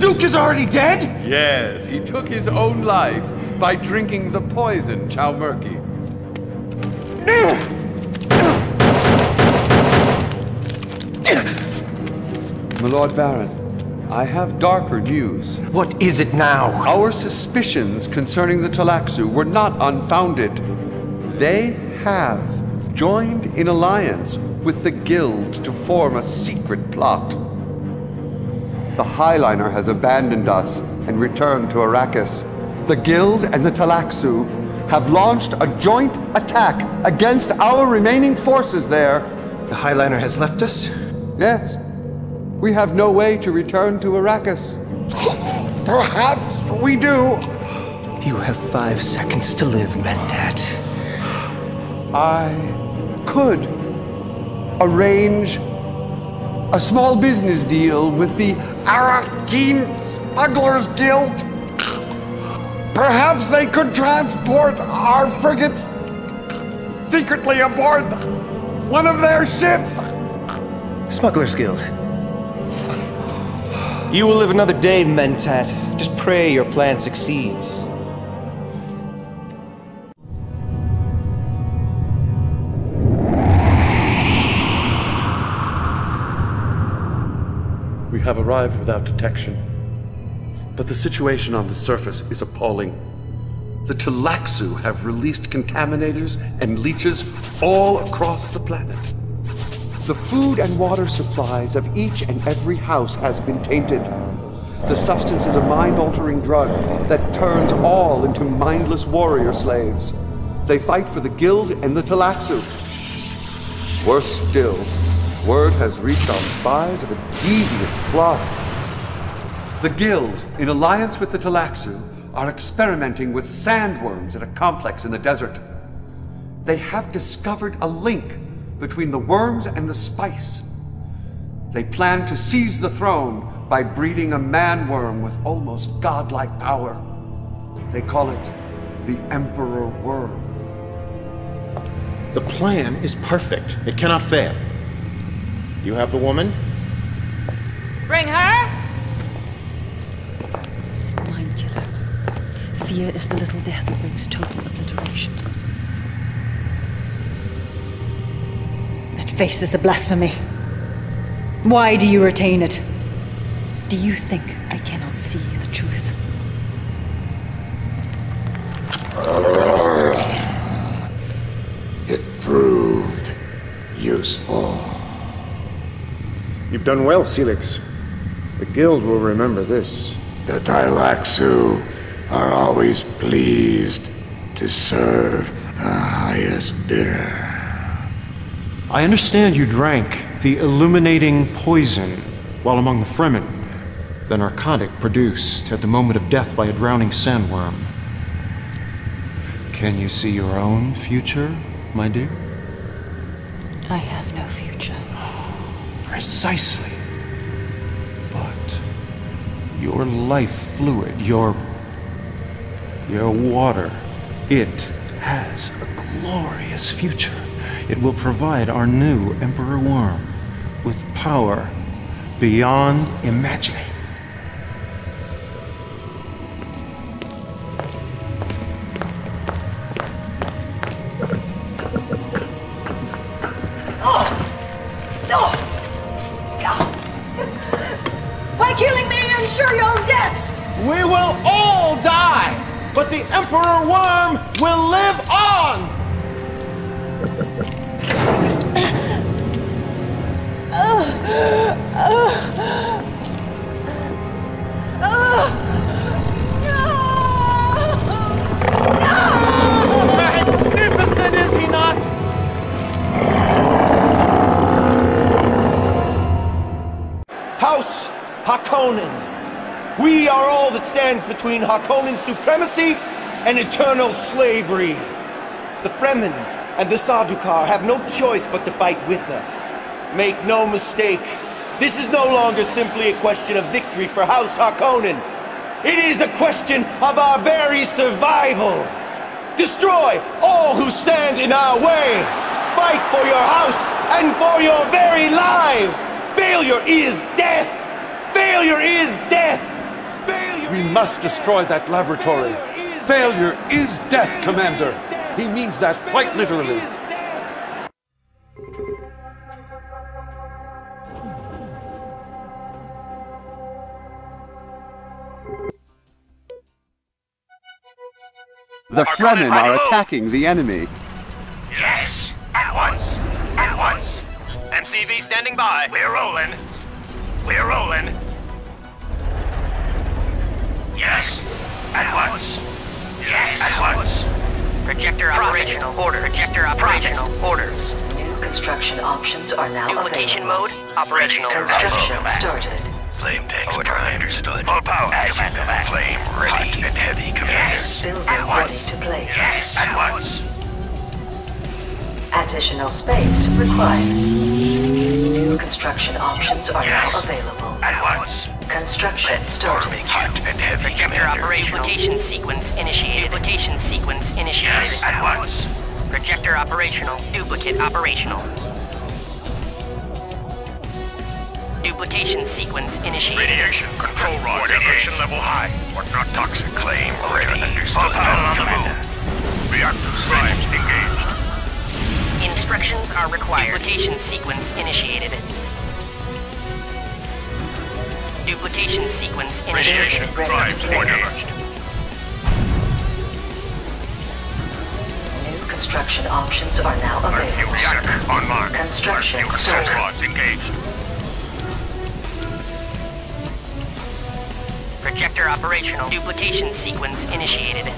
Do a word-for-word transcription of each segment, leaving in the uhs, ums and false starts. Duke is already dead? Yes, he took his own life by drinking the poison, Chowmurky. My Lord Baron, I have darker news. What is it now? Our suspicions concerning the Tleilaxu were not unfounded. They have joined in alliance with the Guild to form a secret plot. The Highliner has abandoned us and returned to Arrakis. The Guild and the Tleilaxu have launched a joint attack against our remaining forces there. The Highliner has left us? Yes. We have no way to return to Arrakis. Perhaps we do. You have five seconds to live, Mentat. I could arrange a small business deal with the Arrakeen Smugglers Guild. Perhaps they could transport our frigates secretly aboard one of their ships. Smugglers Guild. You will live another day, Mentat. Just pray your plan succeeds. We have arrived without detection, but the situation on the surface is appalling. The Tleilaxu have released contaminators and leeches all across the planet. The food and water supplies of each and every house has been tainted. The substance is a mind-altering drug that turns all into mindless warrior slaves. They fight for the Guild and the Tleilaxu. Worse still, word has reached our spies of a devious plot. The Guild, in alliance with the Tleilaxu, are experimenting with sandworms at a complex in the desert. They have discovered a link between the worms and the spice. They plan to seize the throne by breeding a man-worm with almost godlike power. They call it the Emperor Worm. The plan is perfect. It cannot fail. You have the woman? Bring her! It's the mind killer. Fear is the little death that brings total obliteration. That face is a blasphemy. Why do you retain it? Do you think I cannot see the truth? It proved useful. You've done well, Celix. The Guild will remember this. The Tleilaxu are always pleased to serve the highest bidder. I understand you drank the illuminating poison while among the Fremen, the narcotic produced at the moment of death by a drowning sandworm. Can you see your own future, my dear? I have no future. Precisely. But your life fluid, your, your water, it has a glorious future. It will provide our new Emperor Worm with power beyond imagining. By killing me, you ensure your own deaths! We will all die, but the Emperor Worm will live on! Magnificent, is he not? House Harkonnen. We are all that stands between Harkonnen's supremacy and eternal slavery. The Fremen and the Sardaukar have no choice but to fight with us. Make no mistake, this is no longer simply a question of victory for House Harkonnen. It is a question of our very survival. Destroy all who stand in our way. Fight for your house and for your very lives. Failure is death. Failure is death. we must destroy that laboratory. Failure is death, Commander. He means that quite literally. The Fremen are attacking the enemy. Yes! At once! At once! M C V standing by. We're rolling. We're rolling. Yes! At once! Yes! At once! Projector operational orders. Projector operational orders. New construction options are now available. Duplication mode operational. Construction started. Flame tanks order understood. Full power. As you know, flame ready. Hot and heavy, Commander. Yes. Building ready to place. Yes, at once. Additional space required. New construction options are yes. now available. At once. Construction Let's started. Hot and heavy, Commander. Duplication sequence initiated. Duplication sequence initiated. Yes, at once. Projector operational. Duplicate operational. Duplication sequence initiated. Radiation control rod radiation level high. Or not toxic claim already understood. All power on the move. Reactors primed engaged. Instructions are required. Duplication sequence initiated. Duplication sequence initiated. Radiation primed engaged. New construction options are now available. Reactor online. Construction started. Control rods engaged. Projector operational. Duplication sequence initiated.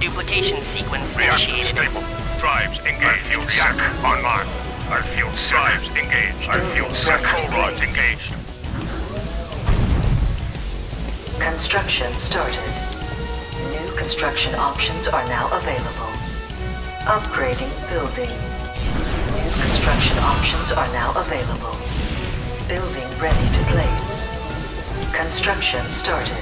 Duplication sequence reactor initiated. Stable. Drives engaged. Our fuel sucker online. Our fuel drives engaged. Our fuel sucker. Control rods engaged. Construction started. New construction options are now available. Upgrading building. New construction options are now available. Building ready to place. Construction started.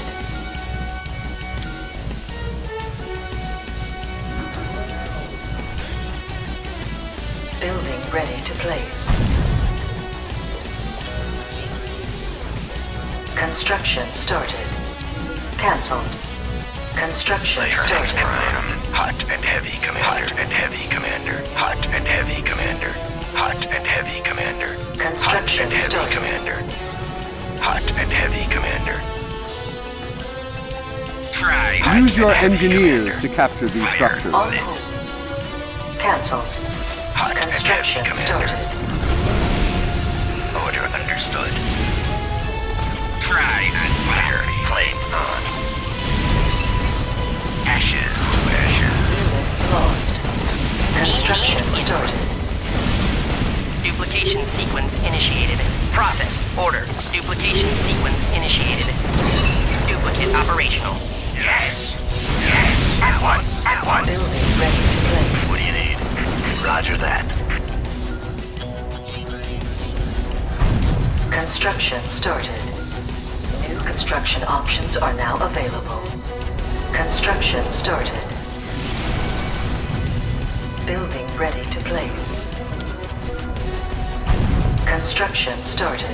Building ready to place. Construction started. Cancelled. Construction started. Hot and heavy, Commander. Hot and heavy, Commander. Hot and heavy, Commander. Hot and heavy, Commander. Construction Hot and started. Heavy, Commander. Hot and heavy, Commander. Try. Hot Use your engineers commander. to capture these Fire structures. On hold. Cancelled. Hot Construction and heavy, started. Order understood. Try and fire. Flame on. Ashes to ashes. Unit lost. Construction started. Duplication sequence initiated. Process orders. Duplication sequence initiated. Duplicate operational. Yes. Yes. At once. At once. Building ready to place. What do you need? Roger that. Construction started. New construction options are now available. Construction started. Building ready to place. Construction started.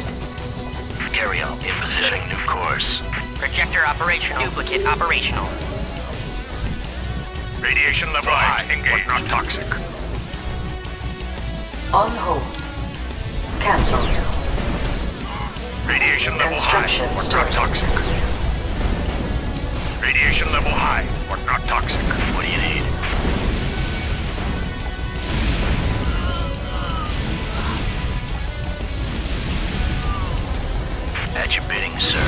Carry out in the setting new course. Projector operational. Duplicate operational. Radiation level high. Engaged. Not toxic. On hold. Cancelled. Radiation level Construction high. Construction started. Not toxic. Radiation level high. Or not toxic. What do you need? At your bidding, sir.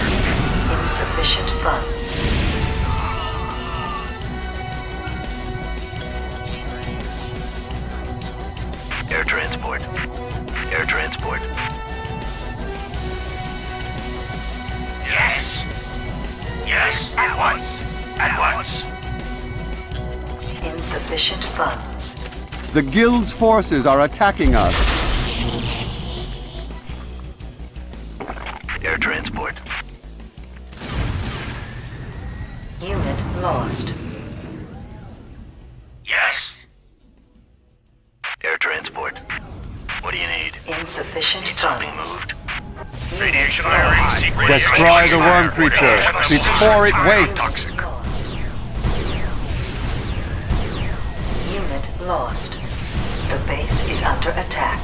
Insufficient funds. Air transport. Air transport. Yes. Yes, at once. At once. Insufficient funds. The Guild's forces are attacking us. Lost. Yes. Air transport. What do you need? Insufficient funds. Moved. Destroy the worm creature before it wakes. Unit lost. The base is under attack.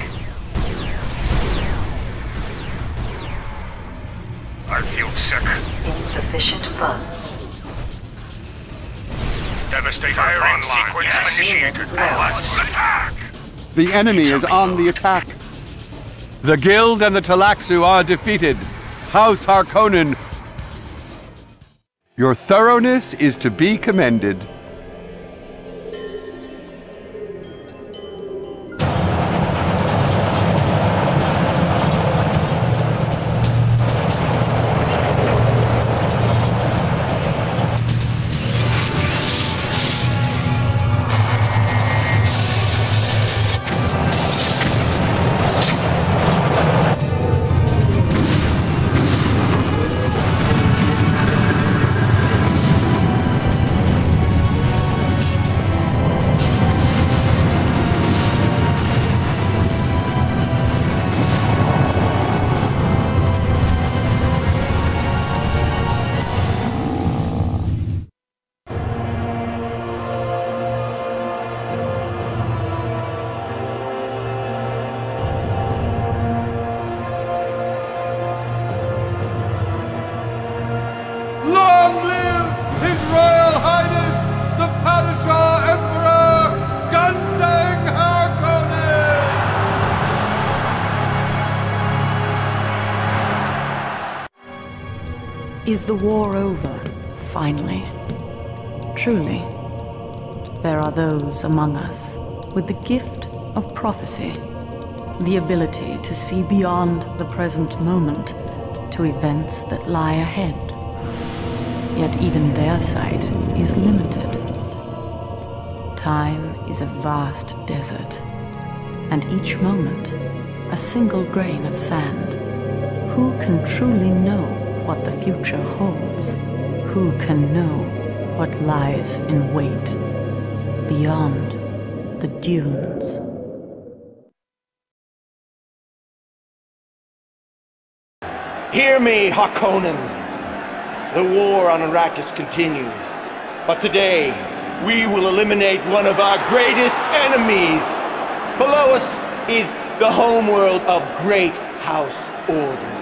I feel sick. Insufficient funds. Devastator online. Sequence yes. initiated. Attack. The enemy is on the attack. The Guild and the Tleilaxu are defeated. House Harkonnen, your thoroughness is to be commended. Is the war over, finally? Truly, there are those among us with the gift of prophecy, the ability to see beyond the present moment to events that lie ahead. Yet even their sight is limited. Time is a vast desert, and each moment, a single grain of sand. Who can truly know what the future holds? Who can know what lies in wait beyond the dunes? Hear me, Harkonnen! The war on Arrakis continues, but today we will eliminate one of our greatest enemies. Below us is the homeworld of Great House Ordos.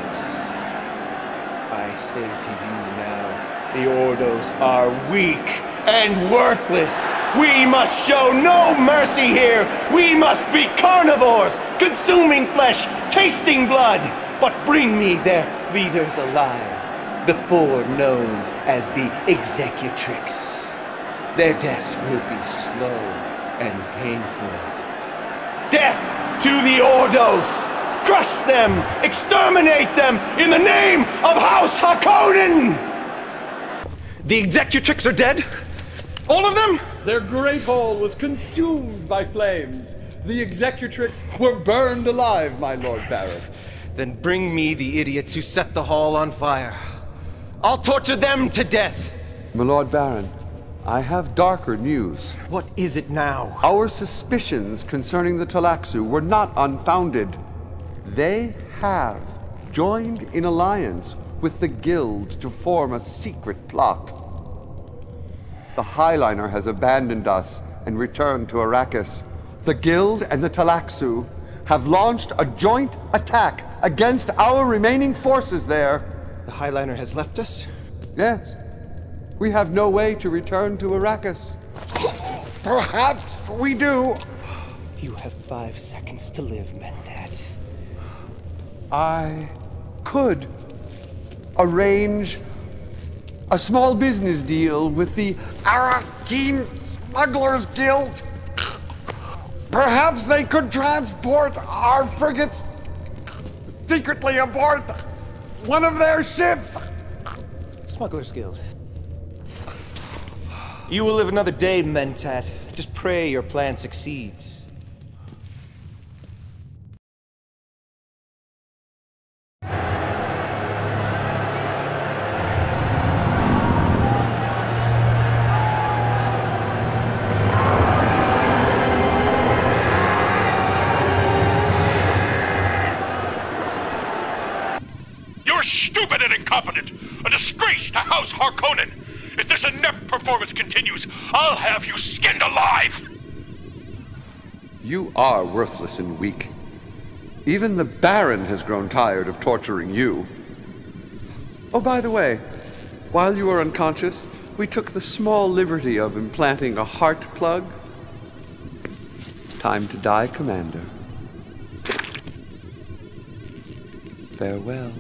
I say to you now, the Ordos are weak and worthless. We must show no mercy here. We must be carnivores, consuming flesh, tasting blood. But bring me their leaders alive, the four known as the Executrix. Their deaths will be slow and painful. Death to the Ordos! Crush them! Exterminate them! In the name of House Harkonnen! The Executrix are dead? All of them? Their great hall was consumed by flames. The Executrix were burned alive, my Lord Baron. Then bring me the idiots who set the hall on fire. I'll torture them to death! My Lord Baron, I have darker news. What is it now? Our suspicions concerning the Tleilaxu were not unfounded. They have joined in alliance with the Guild to form a secret plot. The Highliner has abandoned us and returned to Arrakis. The Guild and the Tleilaxu have launched a joint attack against our remaining forces there. The Highliner has left us? Yes. We have no way to return to Arrakis. Perhaps we do. You have five seconds to live, Mentat. I could arrange a small business deal with the Arrakeen Smugglers Guild. Perhaps they could transport our frigates secretly aboard one of their ships. Smugglers Guild. You will live another day, Mentat. Just pray your plan succeeds. stupid and incompetent! A disgrace to House Harkonnen! If this inept performance continues, I'll have you skinned alive! You are worthless and weak. Even the Baron has grown tired of torturing you. Oh, by the way, while you were unconscious, we took the small liberty of implanting a heart plug. Time to die, Commander. Farewell.